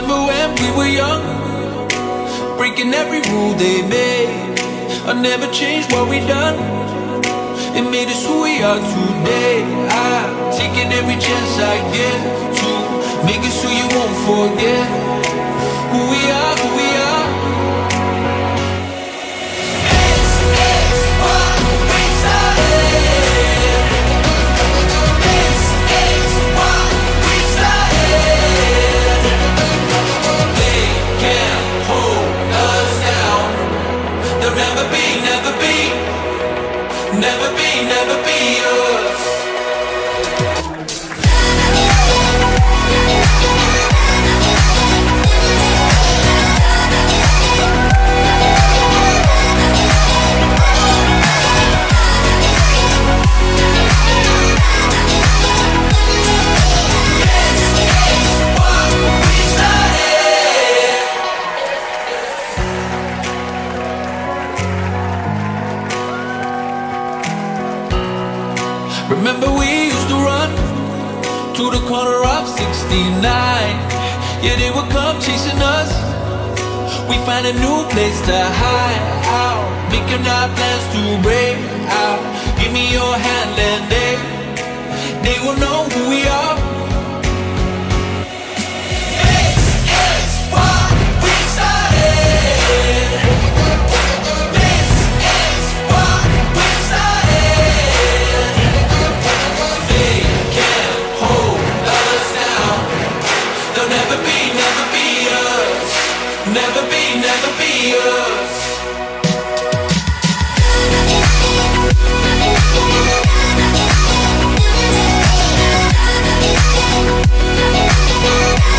remember when we were young, breaking every rule they made. I never changed what we done, it made us who we are today. I'm taking every chance I get to make us who you won't forget. Who we are, who we are. Remember we used to run to the corner of 69. Yeah, they would come chasing us. We find a new place to hide out, making our plans to break out. Give me your hand and they will know who we are. It's what we started. We'll be right back.